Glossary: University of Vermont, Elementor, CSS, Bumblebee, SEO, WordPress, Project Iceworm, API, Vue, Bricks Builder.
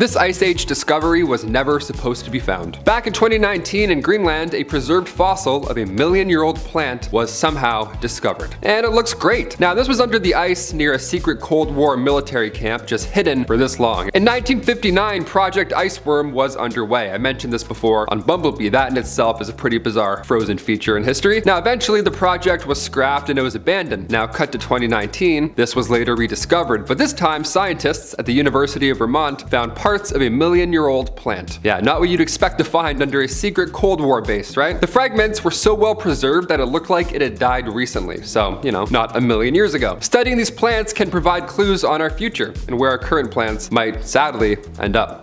This Ice Age discovery was never supposed to be found. Back in 2019 in Greenland, a preserved fossil of a million-year-old plant was somehow discovered. And it looks great. Now, this was under the ice near a secret Cold War military camp just hidden for this long. In 1959, Project Iceworm was underway. I mentioned this before on Bumblebee. That in itself is a pretty bizarre frozen feature in history. Now, eventually the project was scrapped and it was abandoned. Now, cut to 2019, this was later rediscovered, but this time scientists at the University of Vermont found parts of a million-year-old plant. Yeah, not what you'd expect to find under a secret Cold War base, right? The fragments were so well preserved that it looked like it had died recently, so, you know, not a million years ago. Studying these plants can provide clues on our future and where our current plants might, sadly, end up.